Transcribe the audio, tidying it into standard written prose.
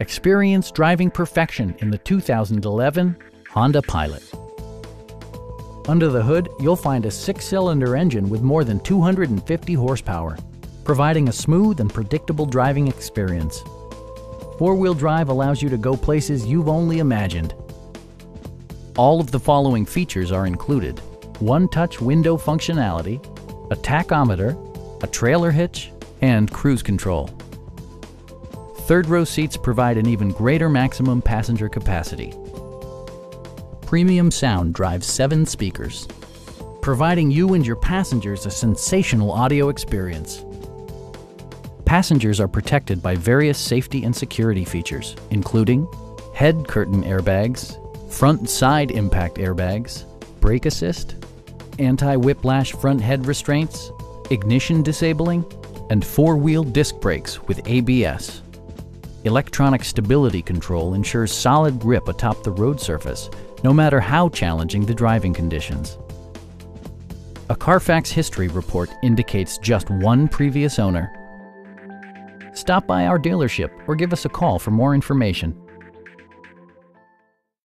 Experience driving perfection in the 2011 Honda Pilot. Under the hood, you'll find a six-cylinder engine with more than 250 horsepower, providing a smooth and predictable driving experience. Four-wheel drive allows you to go places you've only imagined. All of the following features are included: one-touch window functionality, a tachometer, a trailer hitch, and cruise control. Third-row seats provide an even greater maximum passenger capacity. Premium sound drives 7 speakers, providing you and your passengers a sensational audio experience. Passengers are protected by various safety and security features, including head curtain airbags, front and side impact airbags, brake assist, anti-whiplash front head restraints, ignition disabling, and four-wheel disc brakes with ABS. Electronic stability control ensures solid grip atop the road surface, no matter how challenging the driving conditions. A Carfax history report indicates just one previous owner. Stop by our dealership or give us a call for more information.